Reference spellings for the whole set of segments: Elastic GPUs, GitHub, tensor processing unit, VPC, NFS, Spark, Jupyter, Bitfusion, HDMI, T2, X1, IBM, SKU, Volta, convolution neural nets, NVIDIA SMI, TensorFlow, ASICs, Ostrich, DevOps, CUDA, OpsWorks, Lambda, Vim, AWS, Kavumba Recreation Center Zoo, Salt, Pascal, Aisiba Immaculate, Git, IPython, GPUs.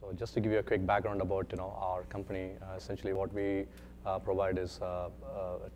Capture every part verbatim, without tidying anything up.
So just to give you a quick background about you know our company, uh, essentially what we uh, provide is uh, uh,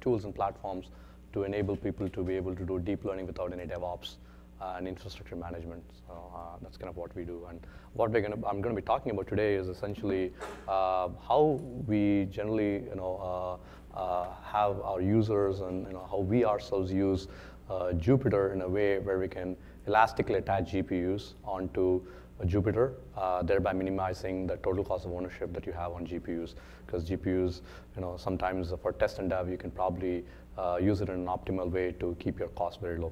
tools and platforms to enable people to be able to do deep learning without any DevOps uh, and infrastructure management. So uh, that's kind of what we do. And what we're going to I'm going to be talking about today is essentially uh, how we generally you know uh, uh, have our users and you know how we ourselves use uh, Jupyter in a way where we can elastically attach G P Us onto Jupyter, uh, thereby minimizing the total cost of ownership that you have on G P Us. Because G P Us, you know, sometimes for test and dev, you can probably uh, use it in an optimal way to keep your costs very low.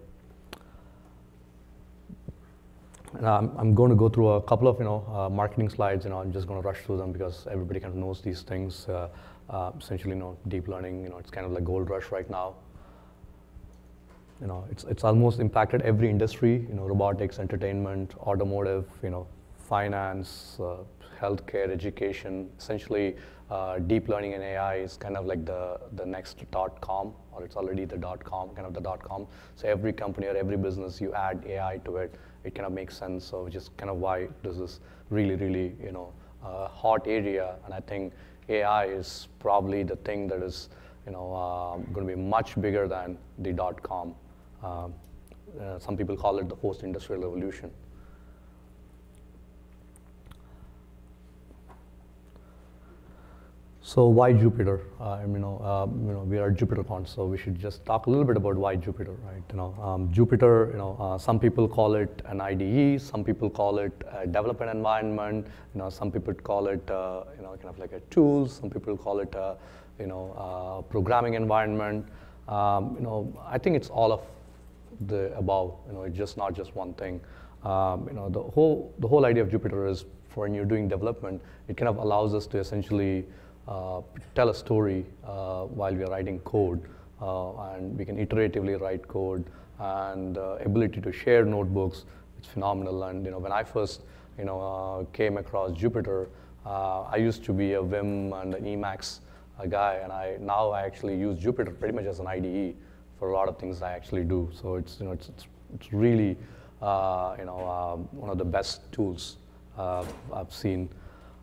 And I'm, I'm going to go through a couple of, you know, uh, marketing slides. You know, I'm just going to rush through them because everybody kind of knows these things. Uh, uh, essentially, you know, deep learning, you know, it's kind of like gold rush right now. You know, it's, it's almost impacted every industry, you know, robotics, entertainment, automotive, you know, finance, uh, healthcare, education. Essentially, uh, deep learning and A I is kind of like the, the next dot com, or it's already the dot com, kind of the dot com. So every company or every business, you add A I to it, it kind of makes sense. So which is kind of why this is really, really, you know, a hot area. And I think A I is probably the thing that is, you know, uh, going to be much bigger than the dot com. Uh, uh, some people call it the post-industrial revolution. So why Jupyter? Uh, you know, uh, you know, we are JupyterCon, so we should just talk a little bit about why Jupyter, right? You know, um, Jupyter. You know, uh, some people call it an I D E, some people call it a development environment. You know, some people call it, uh, you know, kind of like a tool. Some people call it a, you know, uh, programming environment. Um, you know, I think it's all of the above. You know, it's just not just one thing. Um, you know, the whole the whole idea of Jupyter is for when you're doing development, it kind of allows us to essentially uh, tell a story uh, while we are writing code, uh, and we can iteratively write code. And uh, ability to share notebooks, it's phenomenal. And you know, when I first you know uh, came across Jupyter, uh, I used to be a Vim and an Emacs a guy, and I now I actually use Jupyter pretty much as an I D E for a lot of things I actually do. So it's you know it's it's, it's really uh, you know uh, one of the best tools uh, I've seen.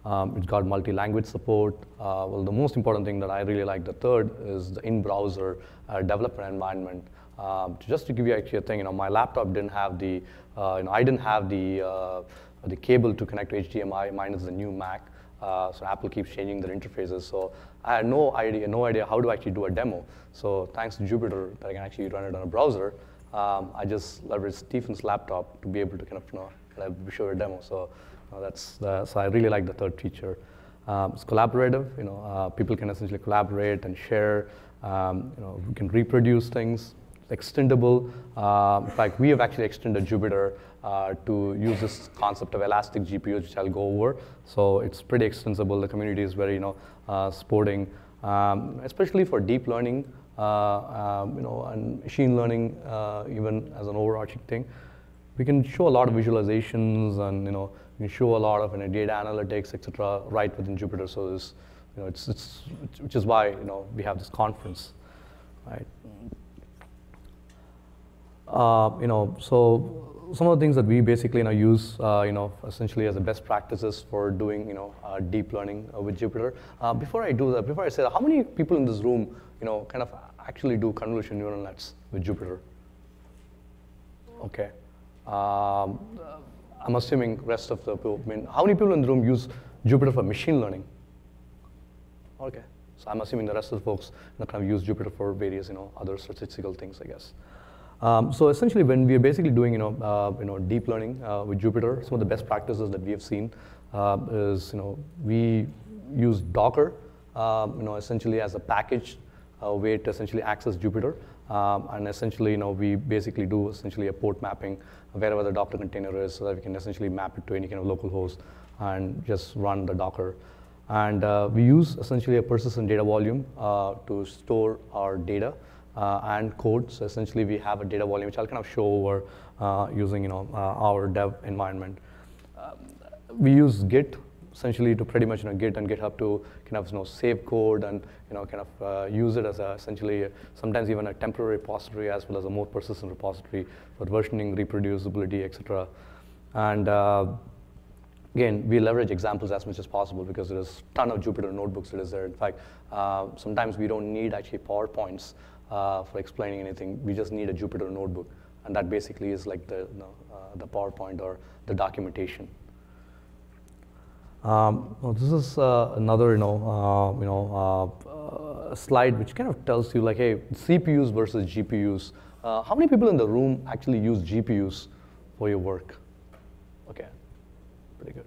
Um, it's got multi-language support. Uh, well, the most important thing that I really like, the third, is the in-browser uh, development environment. Um, just to give you actually a thing, you know my laptop didn't have the uh, you know I didn't have the uh, the cable to connect to H D M I. Mine is the new Mac. Uh, so Apple keeps changing their interfaces. So I had no idea, no idea how to actually do a demo. So thanks to Jupyter, that I can actually run it on a browser. Um, I just leveraged Stephen's laptop to be able to kind of, you know, kind of show a demo. So you know, that's the, so I really like the third feature. Um, it's collaborative. You know, uh, people can essentially collaborate and share. Um, you know, we can reproduce things. It's extendable. Uh, in fact, we have actually extended Jupyter Uh, to use this concept of elastic G P Us, which I'll go over. So it's pretty extensible. The community is very, you know, uh, supporting, um, especially for deep learning, uh, um, you know, and machine learning, uh, even as an overarching thing. We can show a lot of visualizations, and you know, we can show a lot of you know, data analytics, et cetera, right within Jupyter. So this, you know, it's, it's which is why you know we have this conference, right? Uh, you know, so. Some of the things that we basically you know, use, uh, you know, essentially as the best practices for doing, you know, uh, deep learning uh, with Jupyter. Uh, before I do that, before I say that, how many people in this room, you know, kind of actually do convolution neural nets with Jupyter? Okay, um, I'm assuming rest of the people. I mean, how many people in the room use Jupyter for machine learning? Okay, so I'm assuming the rest of the folks you know, kind of use Jupyter for various, you know, other statistical things, I guess. Um, so essentially, when we are basically doing, you know, uh, you know, deep learning uh, with Jupyter, some of the best practices that we have seen uh, is, you know, we use Docker, um, you know, essentially as a package uh, way to essentially access Jupyter, um, and essentially, you know, we basically do essentially a port mapping wherever the Docker container is, so that we can essentially map it to any kind of local host and just run the Docker. And uh, we use essentially a persistent data volume uh, to store our data. Uh, and code. So essentially, we have a data volume, which I'll kind of show over uh, using, you know, uh, our dev environment. Um, we use Git essentially to pretty much, you know, Git and GitHub to kind of, you know, save code and, you know, kind of uh, use it as a, essentially sometimes even a temporary repository as well as a more persistent repository for versioning, reproducibility, et cetera. And uh, Again, we leverage examples as much as possible because there is a ton of Jupyter notebooks that is there. In fact, uh, sometimes we don't need actually PowerPoints uh, for explaining anything. We just need a Jupyter notebook, and that basically is like the, you know, uh, the PowerPoint or the documentation. Um, well, this is uh, another, you know, uh, you know, uh, uh, slide which kind of tells you like, hey, C P Us versus G P Us. Uh, how many people in the room actually use G P Us for your work? Okay, pretty good.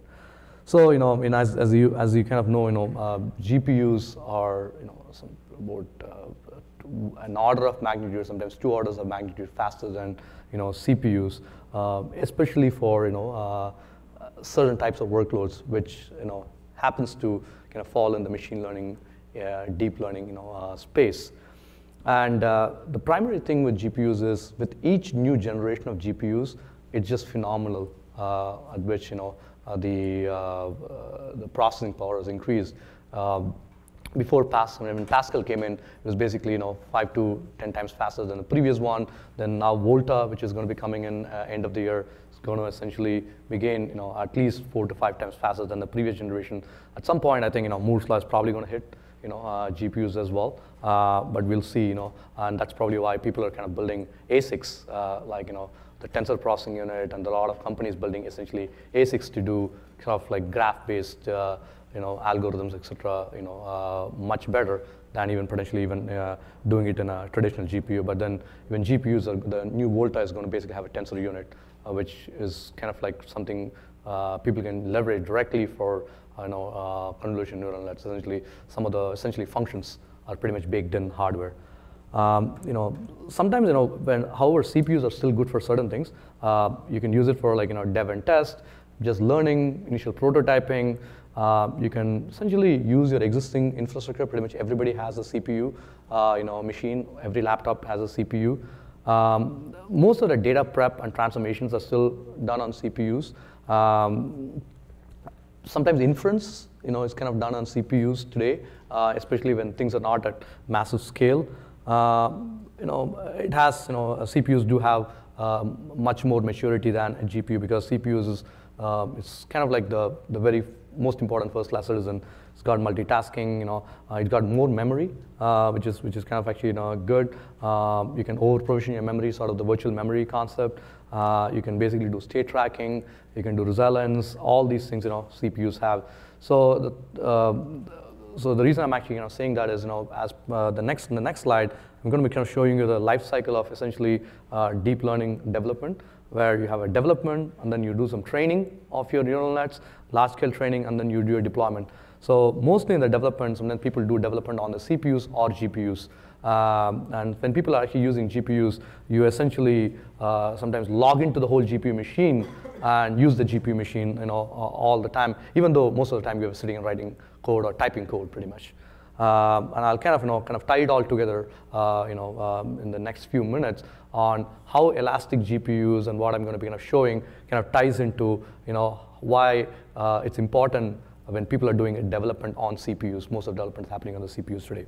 So, you know, I mean, as, as you as you kind of know, you know, uh, G P Us are, you know, some about uh, two, an order of magnitude, sometimes two orders of magnitude faster than, you know, C P Us, uh, especially for, you know. Uh, certain types of workloads, which, you know, happens to kind of fall in the machine learning, uh, deep learning, you know, uh, space. And uh, the primary thing with G P Us is with each new generation of G P Us, it's just phenomenal uh, at which, you know, uh, the, uh, uh, the processing power has increased. Uh, before Pascal, when Pascal came in, it was basically, you know, five to ten times faster than the previous one. Then now Volta, which is going to be coming in uh, end of the year, going to essentially begin, you know, at least four to five times faster than the previous generation. At some point, I think, you know, Moore's Law is probably going to hit, you know, uh, G P Us as well. Uh, but we'll see, you know, and that's probably why people are kind of building A SICs, uh, like, you know, the tensor processing unit, and a lot of companies building essentially A SICs to do kind of like graph-based, uh, you know, algorithms, et cetera. You know, uh, much better than even potentially even uh, doing it in a traditional G P U. But then when G P Us are, the new Volta is going to basically have a tensor unit, Uh, which is kind of like something uh, people can leverage directly for, you know, uh, convolution neural nets. Essentially, some of the essentially functions are pretty much baked in hardware. Um, you know, sometimes, you know, when however C P Us are still good for certain things. Uh, you can use it for, like, you know, dev and test, just learning, initial prototyping. Uh, you can essentially use your existing infrastructure. Pretty much everybody has a C P U, uh, you know, machine. Every laptop has a C P U. Um, most of the data prep and transformations are still done on C P Us. Um, sometimes inference, you know, is kind of done on C P Us today, uh, especially when things are not at massive scale. Uh, you know, it has, you know, C P Us do have uh, much more maturity than a G P U, because C P Us is uh, it's kind of like the the very most important first-class citizen. It's got multitasking, you know. Uh, it's got more memory, uh, which is which is kind of actually, you know, good. Uh, you can over-provision your memory, sort of the virtual memory concept. Uh, you can basically do state tracking. You can do resilience. All these things, you know, C P Us have. So, the, uh, so the reason I'm actually, you know, saying that is, you know, as uh, the next in the next slide, I'm going to be kind of showing you the life cycle of essentially uh, deep learning development, where you have a development and then you do some training of your neural nets, large-scale training, and then you do your deployment. So mostly in the development, sometimes people do development on the C P Us or G P Us. Um, and when people are actually using G P Us, you essentially uh, sometimes log into the whole G P U machine and use the G P U machine, you know, all the time, even though most of the time you're sitting and writing code or typing code pretty much. Um, and I'll kind of, you know, kind of tie it all together, uh, you know, um, in the next few minutes on how Elastic G P Us and what I'm going to be kind of showing kind of ties into, you know, why uh, it's important when people are doing a development on C P Us. Most of the development is happening on the C P Us today.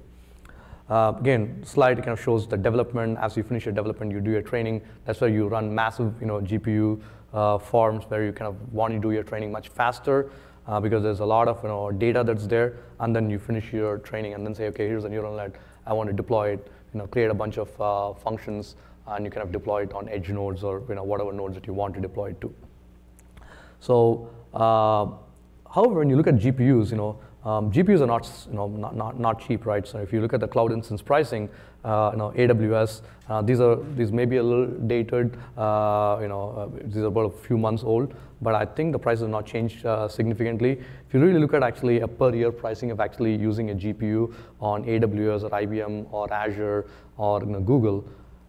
Uh, again, slide kind of shows the development. As you finish your development, you do your training. That's where you run massive, you know, G P U uh, farms where you kind of want to do your training much faster. Uh, because there's a lot of, you know, data that's there, and then you finish your training and then say, okay, here's a neural net, I want to deploy it, you know, create a bunch of uh, functions, and you kind of deploy it on edge nodes or, you know, whatever nodes that you want to deploy it to. So, uh, however, when you look at G P Us, you know, um, G P Us are not, you know, not, not, not cheap, right? So if you look at the cloud instance pricing, uh, you know, A W S, uh, these are, these may be a little dated, uh, you know, uh, these are about a few months old, but I think the price has not changed uh, significantly. If you really look at actually a per year pricing of actually using a G P U on A W S or I B M or Azure or, you know, Google,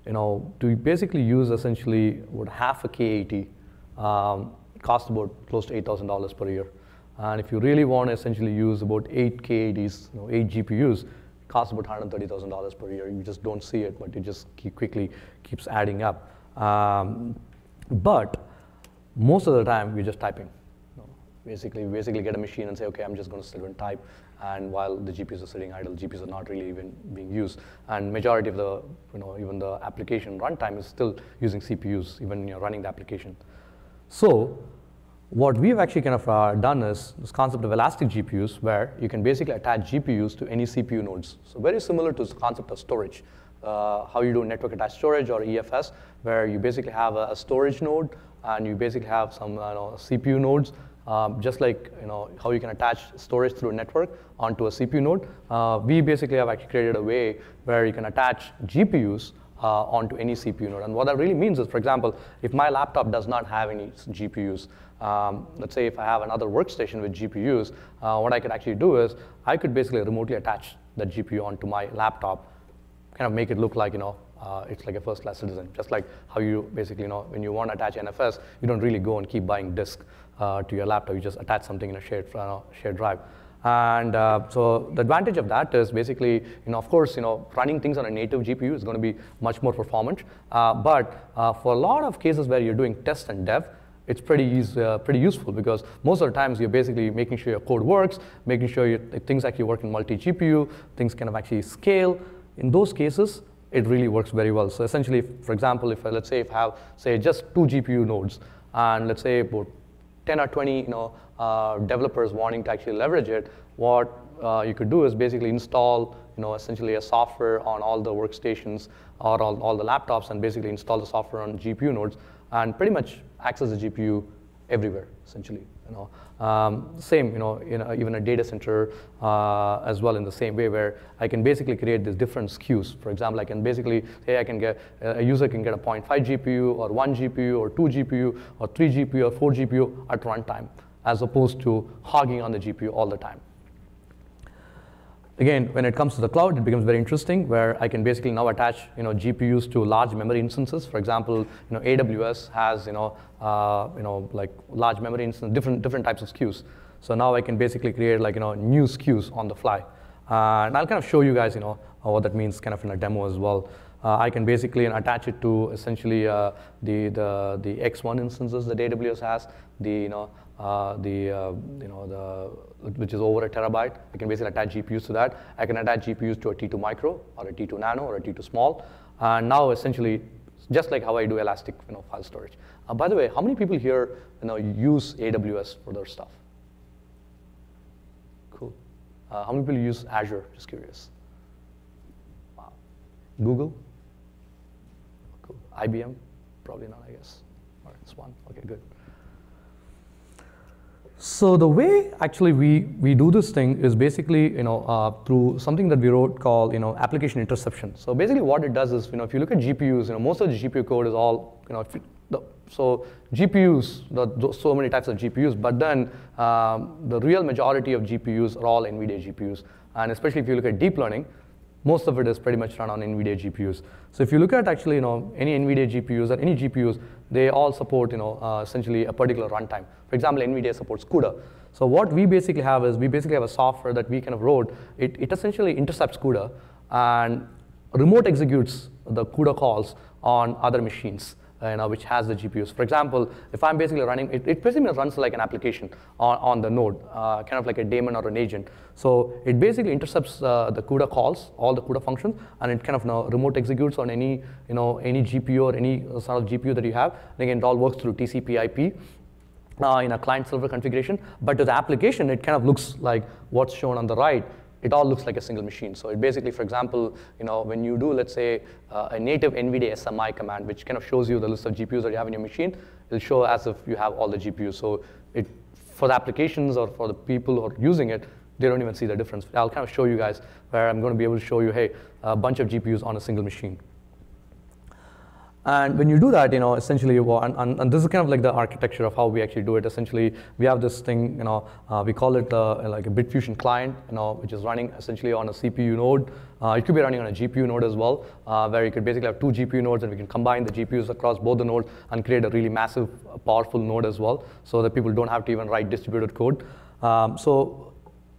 you know, to basically use essentially what half a K eighty um, costs about close to eight thousand dollars per year. And if you really want to essentially use about eight K eighties, you know, eight G P Us, it costs about one hundred thirty thousand dollars per year. You just don't see it, but it just keep quickly keeps adding up. Um, but most of the time, we're just typing. You know, basically, we basically get a machine and say, okay, I'm just going to sit and type. And while the G P Us are sitting idle, G P Us are not really even being used. And majority of the, you know, even the application runtime is still using C P Us, even, you know, running the application. So what we've actually kind of uh, done is this concept of elastic G P Us, where you can basically attach G P Us to any C P U nodes. So very similar to the concept of storage, uh, how you do network attached storage or E F S, where you basically have a, a storage node and you basically have some you know, C P U nodes, um, just like you know how you can attach storage through a network onto a C P U node. Uh, we basically have actually created a way where you can attach G P Us Uh, onto any C P U node. And what that really means is, for example, if my laptop does not have any G P Us, um, let's say if I have another workstation with G P Us, uh, what I could actually do is I could basically remotely attach the G P U onto my laptop, kind of make it look like, you know, uh, it's like a first-class citizen, just like how you basically, you know, when you want to attach N F S, you don't really go and keep buying disk uh, to your laptop. You just attach something in a shared, uh, shared drive. And uh, so the advantage of that is basically, you know, of course, you know, running things on a native G P U is going to be much more performant. Uh, but uh, for a lot of cases where you're doing test and dev, it's pretty easy, uh, pretty useful, because most of the times you're basically making sure your code works, making sure your, things actually work in multi-G P U, things kind of actually scale. In those cases, it really works very well. So essentially, if, for example, if uh, let's say if I have, say, just two G P U nodes, and let's say about ten or twenty, you know, Uh, developers wanting to actually leverage it, what uh, you could do is basically install, you know, essentially a software on all the workstations or all, all the laptops, and basically install the software on G P U nodes and pretty much access the G P U everywhere, essentially. You know, um, same, you know, in a, even a data center uh, as well, in the same way, where I can basically create these different S K Us. For example, I can basically say I can get a user can get a zero point five G P U or one G P U or two G P U or three G P U or four G P U at runtime, as opposed to hogging on the G P U all the time. Again, when it comes to the cloud, it becomes very interesting, where I can basically now attach, you know, G P Us to large memory instances. For example, you know, A W S has, you know, uh, you know, like large memory instances, different different types of S K Us. So now I can basically create like, you know, new S K Us on the fly, uh, and I'll kind of show you guys, you know, what that means kind of in a demo as well. Uh, I can basically attach it to essentially uh, the the the X one instances that A W S has, the you know uh, the uh, you know the which is over a terabyte. I can basically attach G P Us to that. I can attach G P Us to a T two micro or a T two nano or a T two small. And uh, now essentially, just like how I do elastic you know file storage. Uh, by the way, how many people here you know use A W S for their stuff? Cool. Uh, how many people use Azure? Just curious. Wow. Google. I B M? Probably not, I guess. All right, it's one. Okay, good. So the way actually we, we do this thing is basically, you know, uh, through something that we wrote called, you know, application interception. So basically what it does is, you know, if you look at G P Us, you know, most of the G P U code is all, you know, if you, the, so G P Us, the, so many types of G P Us, but then um, the real majority of G P Us are all NVIDIA G P Us. And especially if you look at deep learning, most of it is pretty much run on NVIDIA G P Us. So if you look at actually, you know, any NVIDIA G P Us or any G P Us, they all support, you know, uh, essentially a particular runtime. For example, NVIDIA supports CUDA. So what we basically have is we basically have a software that we kind of wrote. It, it essentially intercepts CUDA and remote executes the CUDA calls on other machines, you know, which has the G P Us. For example, if I'm basically running, it, it basically runs like an application on, on the node, uh, kind of like a daemon or an agent. So it basically intercepts uh, the CUDA calls, all the CUDA functions, and it kind of now remote executes on any, you know, any G P U or any sort of G P U that you have. And again, it all works through T C P I P uh, in a client-server configuration. But to the application, it kind of looks like what's shown on the right. It all looks like a single machine. So it basically, for example, you know, when you do, let's say, uh, a native NVIDIA S M I command, which kind of shows you the list of G P Us that you have in your machine, it'll show as if you have all the G P Us. So it, for the applications or for the people who are using it, they don't even see the difference. I'll kind of show you guys where I'm going to be able to show you, hey, a bunch of G P Us on a single machine. And when you do that, you know, essentially, and, and, and this is kind of like the architecture of how we actually do it. Essentially, we have this thing, you know, uh, we call it uh, like a Bitfusion client, you know, which is running essentially on a C P U node. Uh, it could be running on a G P U node as well, uh, where you could basically have two G P U nodes, and we can combine the G P Us across both the nodes and create a really massive, powerful node as well, so that people don't have to even write distributed code. Um, so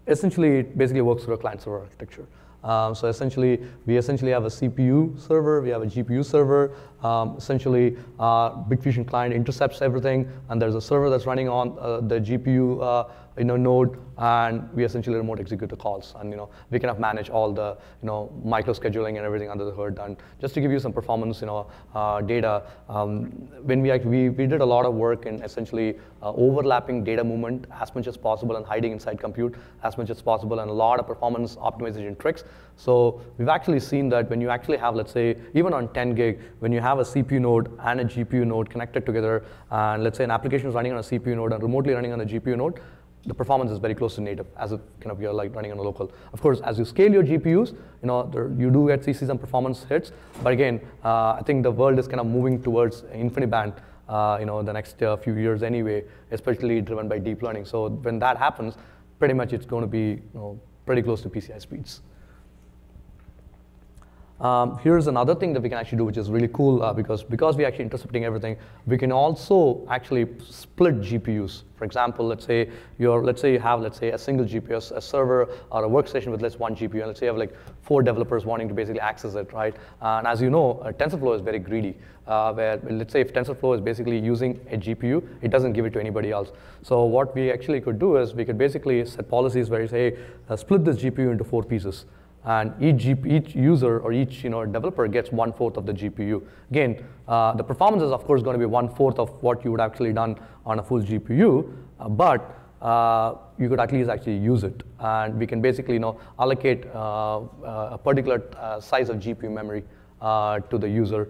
essentially, it basically works through a client-server architecture. Um, so essentially, we essentially have a C P U server, we have a G P U server. Um, essentially, uh, Bitfusion client intercepts everything, and there's a server that's running on uh, the G P U uh, you know, node, and we essentially remote execute the calls. And you know, we kind of manage all the you know, micro scheduling and everything under the hood. And just to give you some performance you know, uh, data, um, when we, we, we did a lot of work in essentially uh, overlapping data movement as much as possible and hiding inside compute as much as possible, and a lot of performance optimization tricks. So we've actually seen that when you actually have, let's say, even on ten gig, when you have a C P U node and a G P U node connected together, and let's say an application is running on a C P U node and remotely running on a G P U node, the performance is very close to native, as if kind of you're like running on a local. Of course, as you scale your G P Us, you know there, you do get see some performance hits. But again, uh, I think the world is kind of moving towards InfiniBand, uh, you know, the next uh, few years anyway, especially driven by deep learning. So when that happens, pretty much it's going to be you know, pretty close to P C I speeds. Um, here's another thing that we can actually do, which is really cool, uh, because because we're actually intercepting everything, we can also actually split G P Us. For example, let's say you're let's say you have let's say a single G P U, a server or a workstation with let's one G P U, and let's say you have like four developers wanting to basically access it, right? And as you know, uh, TensorFlow is very greedy. Uh, where let's say if TensorFlow is basically using a G P U, it doesn't give it to anybody else. So what we actually could do is we could basically set policies where you say uh, split this G P U into four pieces. And each, each user or each you know, developer gets one-fourth of the G P U. Again, uh, the performance is, of course, going to be one-fourth of what you would actually done on a full G P U, uh, but uh, you could at least actually use it. And we can basically you know, allocate uh, a particular uh, size of G P U memory uh, to the user.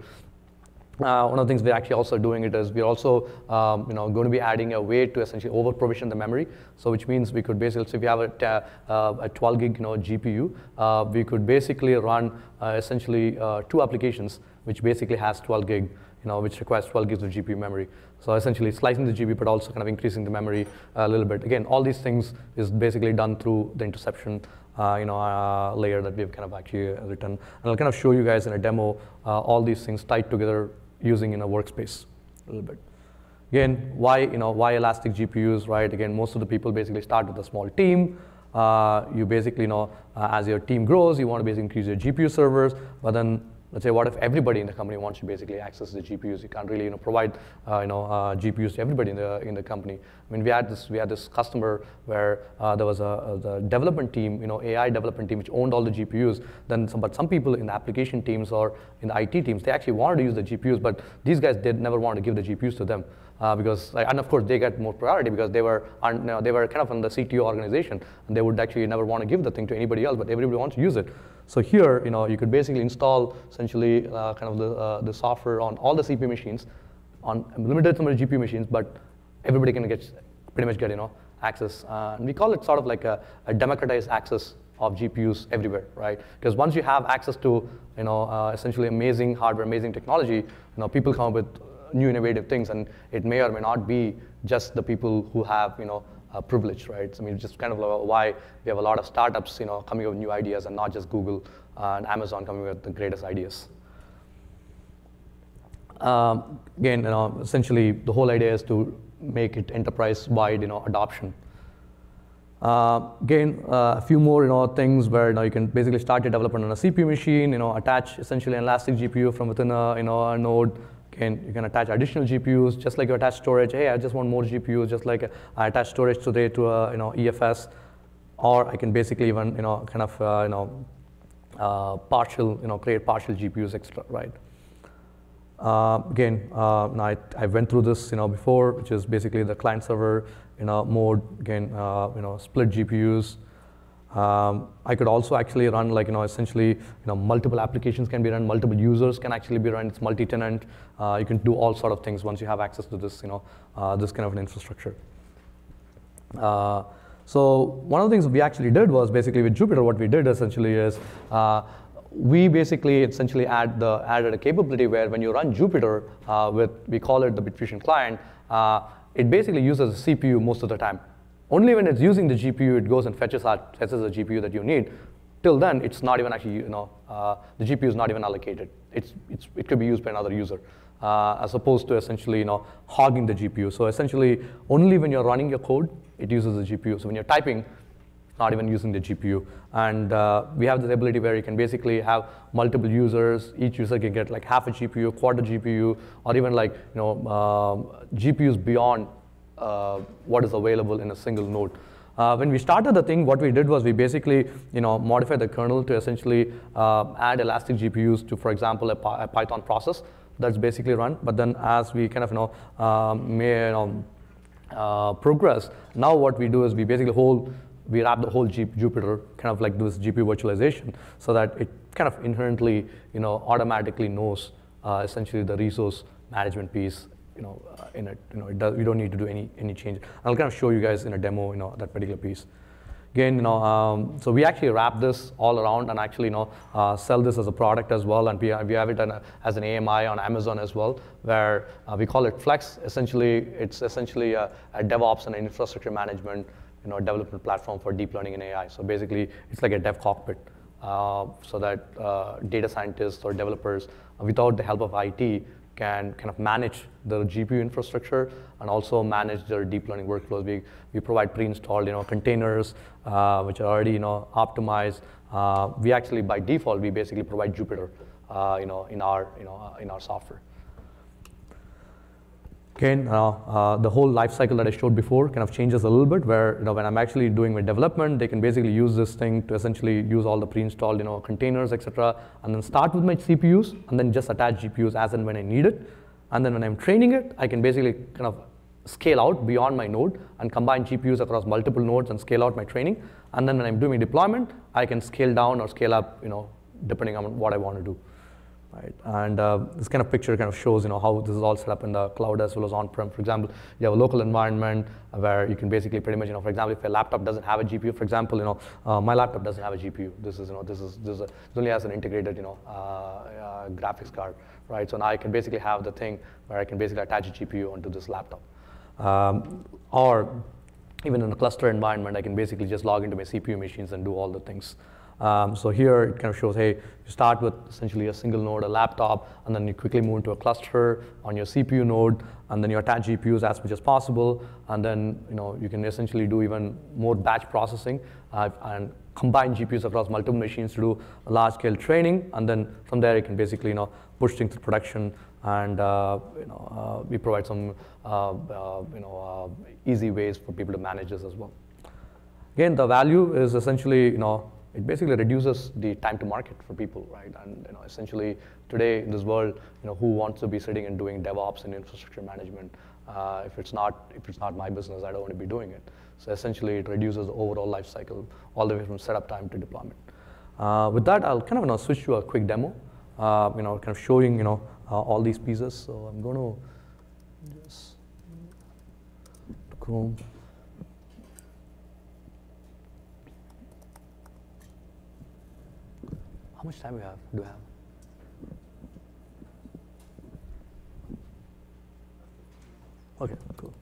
Uh, one of the things we're actually also doing it is we're also um, you know, going to be adding a way to essentially over provision the memory. So which means we could basically, so if you have a, uh, a twelve gig you know, G P U, uh, we could basically run uh, essentially uh, two applications which basically has twelve gig, you know, which requires twelve gigs of G P U memory. So essentially slicing the G P U but also kind of increasing the memory a little bit. Again, all these things is basically done through the interception Uh, you know, uh, layer that we've kind of actually written. And I'll kind of show you guys in a demo uh, all these things tied together using in a workspace a little bit. Again, why you know why Elastic G P Us, right? Again, most of the people basically start with a small team. Uh, you basically you know uh, as your team grows, you want to basically increase your G P U servers, but then let's say, what if everybody in the company wants to basically access the G P Us? You can't really, you know, provide, uh, you know, uh, G P Us to everybody in the in the company. I mean, we had this we had this customer where uh, there was a, a the development team, you know, A I development team, which owned all the G P Us. Then, some, but some people in the application teams or in the I T teams, they actually wanted to use the G P Us, but these guys did never want to give the G P Us to them. Uh, because, and of course, they get more priority because they were, you know, they were kind of in the C T O organization, and they would actually never want to give the thing to anybody else. But everybody wants to use it. So here, you know, you could basically install essentially uh, kind of the uh, the software on all the C P U machines, on limited number of G P U machines, but everybody can get pretty much get you know access. Uh, and we call it sort of like a, a democratized access of G P Us everywhere, right? Because once you have access to you know uh, essentially amazing hardware, amazing technology, you know, people come up with new innovative things, and it may or may not be just the people who have, you know, uh, privilege, right? So, I mean, just kind of why we have a lot of startups, you know, coming up with new ideas, and not just Google and Amazon coming up with the greatest ideas. Um, again, you know, essentially, the whole idea is to make it enterprise-wide, you know, adoption. Uh, again, uh, a few more you know things where you know you can basically start your development on a C P U machine, you know, attach essentially an Elastic G P U from within a you know a node. And you can attach additional G P Us, just like you attach storage. Hey, I just want more G P Us, just like I attach storage today to a you know E F S, or I can basically even you know kind of uh, you know uh, partial you know create partial G P Us extra, right? Uh, again, uh, I I went through this you know before, which is basically the client server you know mode. Again, uh, you know split G P Us. Um, I could also actually run like you know essentially you know multiple applications can be run, multiple users can actually be run. It's multi-tenant. Uh, you can do all sort of things once you have access to this you know uh, this kind of an infrastructure. Uh, so one of the things we actually did was basically with Jupyter, what we did essentially is uh, we basically essentially add the added a capability where when you run Jupyter uh, with we call it the Bitfusion client, uh, it basically uses a C P U most of the time. Only when it's using the G P U, it goes and fetches out, fetches the G P U that you need. Till then, it's not even actually, you know, uh, the G P U is not even allocated. It's, it's, it could be used by another user, uh, as opposed to essentially, you know, hogging the G P U. So essentially, only when you're running your code, it uses the G P U. So when you're typing, not even using the G P U. And uh, we have this ability where you can basically have multiple users. Each user can get like half a G P U, quarter G P U, or even like, you know, um, G P Us beyond Uh, what is available in a single node. Uh, when we started the thing, what we did was we basically, you know, modified the kernel to essentially uh, add Elastic G P Us to, for example, a, a Python process that's basically run. But then, as we kind of, you know, um, may, you know uh, progress, now what we do is we basically whole we wrap the whole Jupyter kind of like this G P U virtualization, so that it kind of inherently, you know, automatically knows uh, essentially the resource management piece. You know, uh, in it, you know, it does, we don't need to do any any change. I'll kind of show you guys in a demo, you know, that particular piece. Again, you know, um, so we actually wrap this all around and actually, you know, uh, sell this as a product as well, and we we have it an, as an A M I on Amazon as well, where uh, we call it Flex. Essentially, it's essentially a, a DevOps and an infrastructure management, you know, development platform for deep learning and A I. So basically, it's like a dev cockpit. Uh, so that uh, data scientists or developers, uh, without the help of I T, can kind of manage the G P U infrastructure and also manage their deep learning workflows. We, we provide pre-installed, you know, containers, uh, which are already, you know, optimized. Uh, we actually, by default, we basically provide Jupyter, uh, you know, in our, you know, uh, in our software. Again, uh, uh, the whole life cycle that I showed before kind of changes a little bit, where, you know, when I'm actually doing my development, they can basically use this thing to essentially use all the pre-installed, you know, containers, et cetera, and then start with my C P Us, and then just attach G P Us as and when I need it. And then when I'm training it, I can basically kind of scale out beyond my node and combine G P Us across multiple nodes and scale out my training. And then when I'm doing my deployment, I can scale down or scale up, you know, depending on what I want to do. Right. And uh, this kind of picture kind of shows, you know, how this is all set up in the cloud as well as on-prem. For example, you have a local environment where you can basically pretty much, you know, for example, if a laptop doesn't have a G P U, for example, you know, uh, my laptop doesn't have a G P U. This is, you know, this is this is a, it only has an integrated, you know, uh, uh, graphics card, right? So now I can basically have the thing where I can basically attach a G P U onto this laptop, um, or even in a cluster environment, I can basically just log into my C P U machines and do all the things. Um, so here it kind of shows, hey, you start with essentially a single node, a laptop, and then you quickly move into a cluster on your C P U node, and then you attach G P Us as much as possible, and then, you know, you can essentially do even more batch processing uh, and combine G P Us across multiple machines to do a large-scale training, and then from there you can basically, you know, push things to production, and uh, you know, uh, we provide some uh, uh, you know uh, easy ways for people to manage this as well. Again, the value is essentially, you know, it basically reduces the time to market for people, right? And, you know, essentially today in this world, you know, who wants to be sitting and doing DevOps and infrastructure management? Uh, if it's not, if it's not my business, I don't want to be doing it. So essentially, it reduces the overall life cycle all the way from setup time to deployment. Uh, with that, I'll kind of, you know, switch to a quick demo, uh, you know, kind of showing, you know, uh, all these pieces. So I'm going to just go. How much time do we have? Do we have? Okay, cool.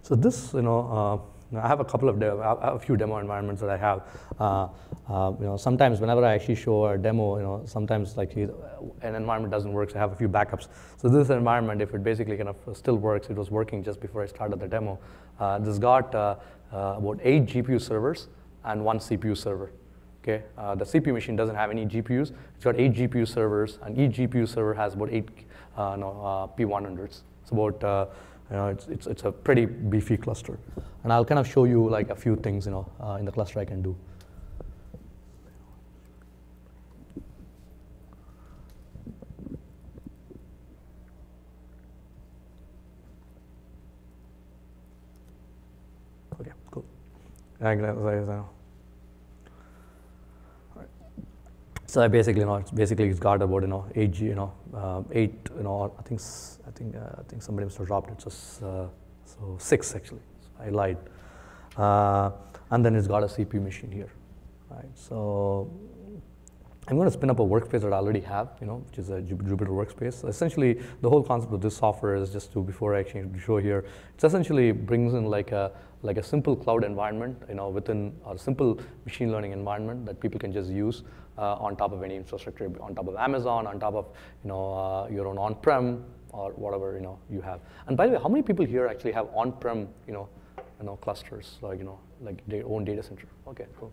So this, you know, uh, I have a couple of, de I have a few demo environments that I have. Uh, uh, you know, sometimes whenever I actually show a demo, you know, sometimes like an environment doesn't work, so I have a few backups. So this environment, if it basically kind of still works, it was working just before I started the demo. Uh, this got uh, uh, about eight G P U servers and one C P U server. Okay, uh, the C P U machine doesn't have any G P Us. It's got eight G P U servers, and each G P U server has about eight uh, no, uh, P one hundreds. It's about uh, You know, it's, it's, it's a pretty beefy cluster. And I'll kind of show you like a few things, you know, uh, in the cluster I can do. Okay, cool. So I basically, you know, it's basically it's got about, you know, eight, you know, uh, eight, you know, I think, I think, uh, I think somebody must have dropped it. So, uh, so six actually. So I lied. Uh, and then it's got a C P U machine here, right? So I'm going to spin up a workspace that I already have, you know, which is a Jupyter workspace. Essentially, the whole concept of this software is just to, before I actually show here, it essentially brings in like a like a simple cloud environment, you know, within a simple machine learning environment that people can just use uh, on top of any infrastructure, on top of Amazon, on top of, you know, uh, your own on-prem or whatever, you know, you have. And by the way, how many people here actually have on-prem, you know, you know, clusters, like, you know, like their own data center? Okay, cool.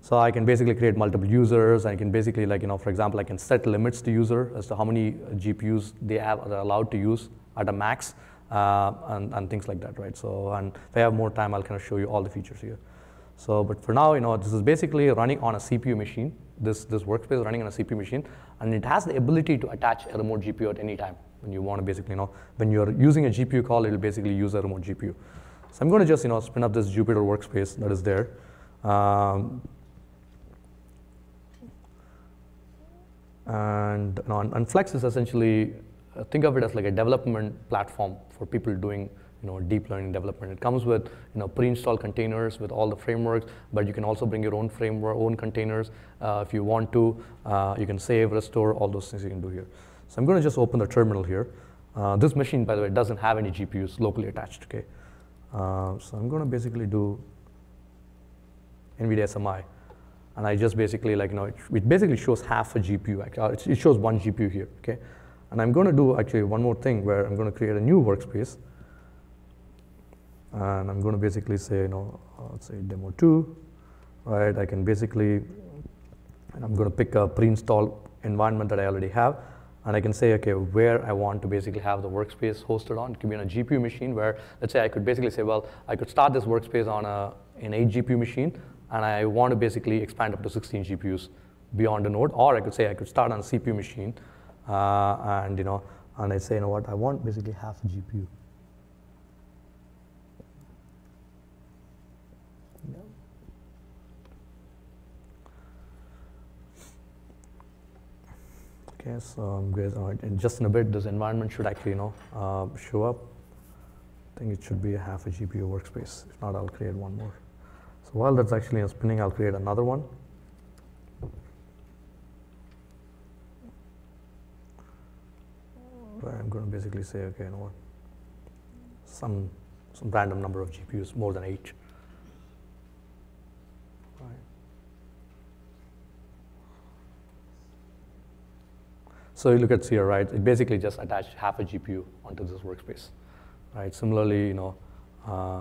So I can basically create multiple users. I can basically, like, you know, for example, I can set limits to user as to how many G P Us they have are allowed to use at a max, uh, and, and things like that, right? So, and if I have more time, I'll kind of show you all the features here. So, but for now, you know, this is basically running on a C P U machine. This this workspace is running on a C P U machine, and it has the ability to attach a remote G P U at any time when you want to basically, you know, when you're using a G P U call, it'll basically use a remote G P U. So I'm going to just, you know, spin up this Jupyter workspace that is there. Um, And, you know, and Flex is essentially, uh, think of it as like a development platform for people doing, you know, deep learning development. It comes with, you know, pre-installed containers with all the frameworks, but you can also bring your own framework, own containers uh, if you want to. Uh, you can save, restore, all those things you can do here. So I'm going to just open the terminal here. Uh, this machine, by the way, doesn't have any G P Us locally attached. Okay, uh, so I'm going to basically do NVIDIA S M I. And I just basically, like, you know, it, it basically shows half a G P U, actually. It shows one G P U here, okay? And I'm gonna do actually one more thing where I'm gonna create a new workspace. And I'm gonna basically say, you know, let's say demo two, right? I can basically, and I'm gonna pick a pre-installed environment that I already have. And I can say, okay, where I want to basically have the workspace hosted on. It could be on a G P U machine where, let's say I could basically say, well, I could start this workspace on a, an eight G P U machine, and I want to basically expand up to sixteen G P Us beyond a node, or I could say I could start on a C P U machine, uh, and you know, and I say, you know what, I want basically half a G P U. No. Okay, so I'm guys, and just in a bit, this environment should actually, you know, uh, show up. I think it should be a half a G P U workspace. If not, I'll create one more. So while that's actually spinning, I'll create another one. But I'm going to basically say, okay, you know what? Some some random number of G P Us, more than eight. Right. So you look at here, right? It basically just attached half a G P U onto this workspace, right? Similarly, you know. Uh,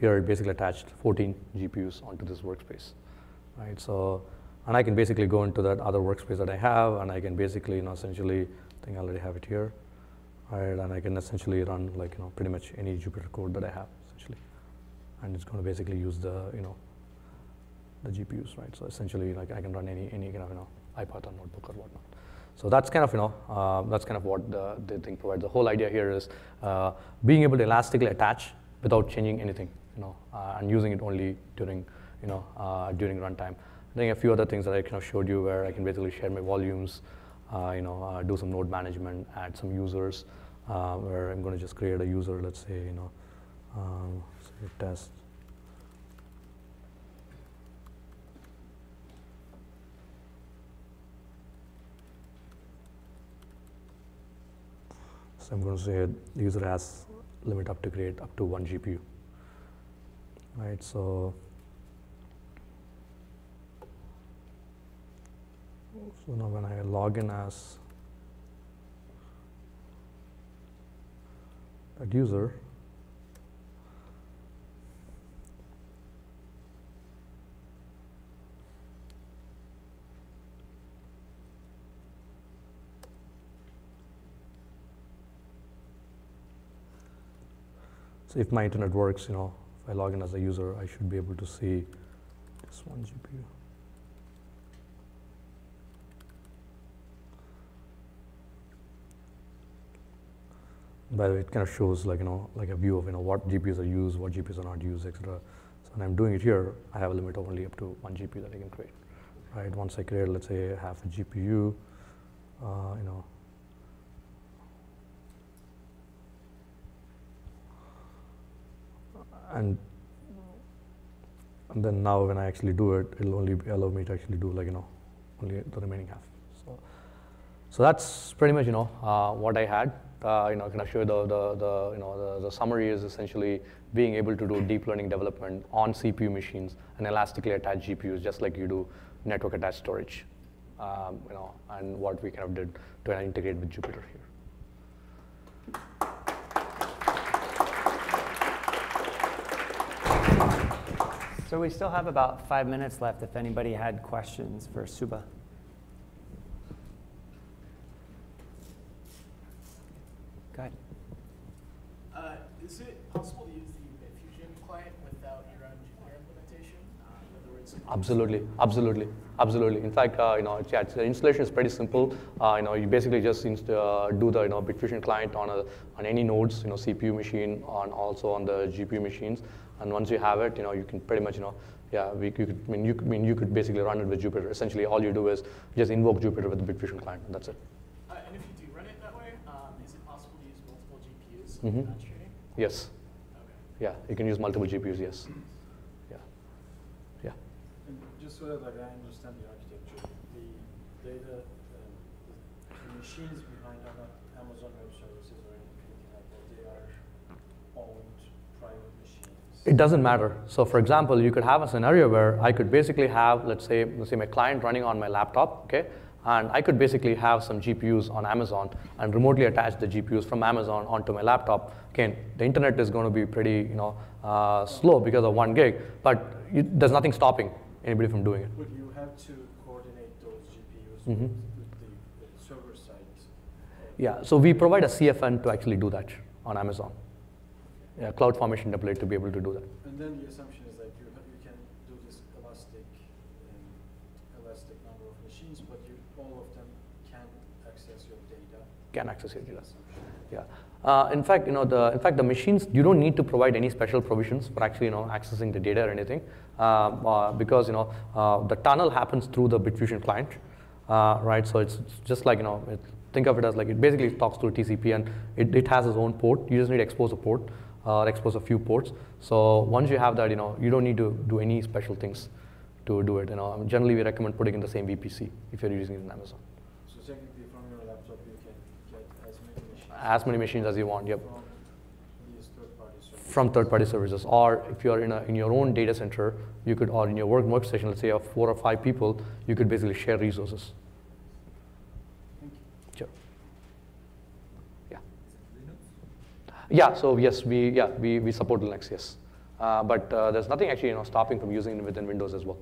Here, it basically attached fourteen G P Us onto this workspace, right? So, and I can basically go into that other workspace that I have, and I can basically, you know, essentially, I think I already have it here, right? And I can essentially run, like, you know, pretty much any Jupyter code that I have, essentially. And it's going to basically use the, you know, the G P Us, right? So essentially, like, I can run any, any kind of, you know, IPython notebook or whatnot. So that's kind of, you know, uh, that's kind of what the, the thing provides. The whole idea here is uh, being able to elastically attach without changing anything. Know, uh, and using it only during, you know, uh, during runtime. I think a few other things that I kind of showed you where I can basically share my volumes, uh, you know, uh, do some node management, add some users, uh, where I'm going to just create a user, let's say, you know, um, say test. So I'm going to say the user has limit up to create up to one G P U. Right, so, so now when I log in as a user, so if my internet works, you know, I log in as a user, I should be able to see this one G P U. By the way, it kind of shows, like, you know, like a view of, you know, what G P Us are used, what G P Us are not used, et cetera. So when I'm doing it here, I have a limit of only up to one G P U that I can create. Right? Once I create, let's say, half a G P U, uh, you know. And, and then now when I actually do it, it'll only allow me to actually do, like, you know, only the remaining half. So, so that's pretty much, you know, uh, what I had. Uh, you know, kind of show the, the, the, you know, the, the summary is essentially being able to do deep learning development on C P U machines and elastically attached G P Us, just like you do network attached storage, um, you know, and what we kind of did to integrate with Jupyter here. So we still have about five minutes left if anybody had questions for Suba. Go ahead. Uh, is it possible to use the Bitfusion client without your own Jupyter implementation? Uh, in other words, absolutely, absolutely, absolutely. In fact, uh, you know, it's, yeah, it's, the installation is pretty simple. Uh, you know, you basically just inst uh, do the you know Bitfusion client on a on any nodes, you know, C P U machine, on also on the G P U machines. And once you have it, you know, you can pretty much, you know, yeah, we, you could, I mean, you could, I mean, you could basically run it with Jupyter. Essentially, all you do is just invoke Jupyter with the Bitfusion client, and that's it. Uh, and if you do run it that way, um, is it possible to use multiple G P Us mm-hmm. in that training? Yes. Okay. Yeah, you can use multiple G P Us, yes. Yeah. Yeah. And just so that like, I understand the architecture, the data, uh, the machines behind Amazon Web Services or anything like that, they are owned private machines. It doesn't matter. So for example, you could have a scenario where I could basically have, let's say, let's say my client running on my laptop, okay? And I could basically have some G P Us on Amazon and remotely attach the G P Us from Amazon onto my laptop. Again, the internet is going to be pretty, you know, uh, slow because of one gig, but you, there's nothing stopping anybody from doing it. Would you have to coordinate those G P Us mm-hmm. with the, the server side? Yeah, so we provide a C F N to actually do that on Amazon. Yeah, CloudFormation template to be able to do that. And then the assumption is that you, you can do this elastic, um, elastic number of machines, but you, all of them can access your data. Can access your data. Yeah. Uh, in fact, you know, the in fact the machines, you don't need to provide any special provisions for actually, you know, accessing the data or anything, uh, uh, because you know uh, the tunnel happens through the Bitfusion client, uh, right? So it's just like you know, it, think of it as like it basically talks through T C P and it, it has its own port. You just need to expose a port. Uh, expose a few ports. So once you have that, you know, you don't need to do any special things to do it. You know, generally we recommend putting in the same V P C if you're using it in Amazon. So technically, from your laptop, you can get as many machines as many machines as you want. Yep. From these third-party services. From third-party services, or if you're in a, in your own data center, you could, or in your work workstation, let's say, of four or five people, you could basically share resources. Yeah, so yes, we, yeah, we, we support Linux, yes. Uh, but uh, there's nothing actually, you know, stopping from using it within Windows as well.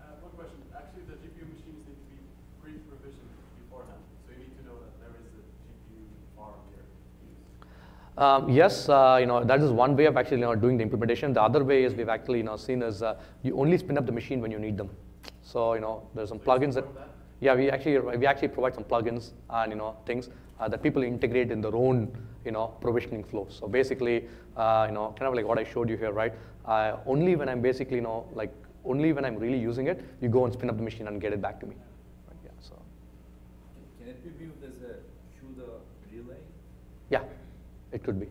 Uh, one question. Actually, the G P U machines need to be pre-provisioned beforehand. So you need to know that there is a G P U farm here. Um, yes, uh, you know, that is one way of actually, you know, doing the implementation. The other way is we've actually, you know, seen is uh, you only spin up the machine when you need them. So, you know, there's some so plugins that, that, yeah, we actually, we actually provide some plugins and, you know, things. Uh, that people integrate in their own, you know, provisioning flow. So basically, uh, you know, kind of like what I showed you here, right? Uh, only when I'm basically, you know, like only when I'm really using it, you go and spin up the machine and get it back to me. Right? Yeah. So. Can it be viewed as a CUDA relay? Yeah, it could be.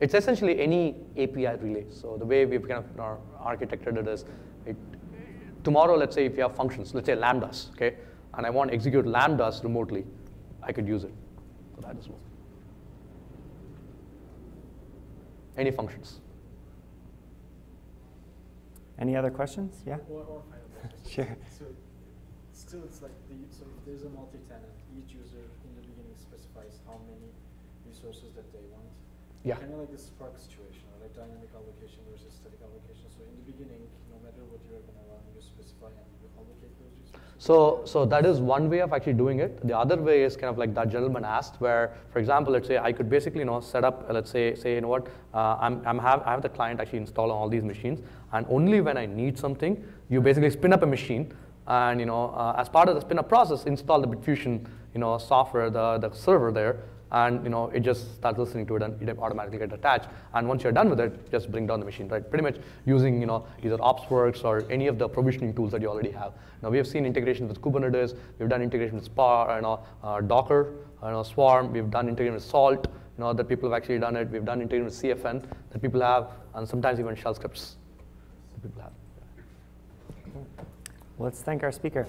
It's essentially any A P I relay. So the way we've kind of architected it is, it, tomorrow, let's say if you have functions, let's say lambdas, okay? And I want to execute lambdas remotely, I could use it for that as well. Any functions? Any other questions? Yeah? Or, or final questions. Sure. So still it's like, the, so if there's a multi-tenant, each user in the beginning specifies how many resources that they want. Yeah. Kind of like the Spark situation, like dynamic allocation versus static allocation. So in the beginning, no matter what you're going to run, you specify and you allocate those resources. So, so that is one way of actually doing it. The other way is kind of like that gentleman asked, where, for example, let's say I could basically, you know, set up, let's say, say you know what, uh, I'm, I'm have, I have the client actually install on all these machines, and only when I need something, you basically spin up a machine, and you know, uh, as part of the spin up process, install the Bitfusion, you know, software, the, the server there. And you know, it just starts listening to it, and it automatically gets attached. And once you're done with it, just bring down the machine, right? Pretty much using you know either OpsWorks or any of the provisioning tools that you already have. Now we have seen integration with Kubernetes. We've done integration with Spark, you know, uh, Docker, you know, Swarm. We've done integration with Salt. You know, that people have actually done it. We've done integration with C F N that people have, and sometimes even shell scripts. Big clap. Well, let's thank our speaker.